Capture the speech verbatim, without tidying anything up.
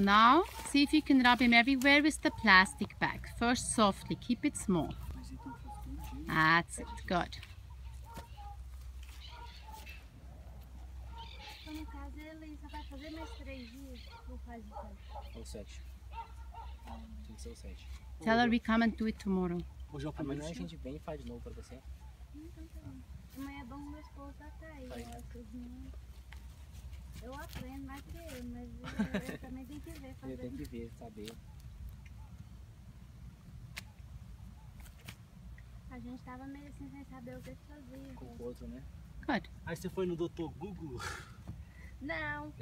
Now, see if you can rub him everywhere with the plastic bag. First softly, keep it small. That's it, good. Tell her we come and do it tomorrow. Amanhã a gente vem e faz de novo pra você. Amanhã vamos meus povos atrás. Eu aprendo mais que ele, mas eu, eu também tenho que ver fazer. Eu tenho que ver, saber. A gente tava meio assim sem saber o que fazer. Com o outro, né? Claro. Aí você foi no doutor Google? Não.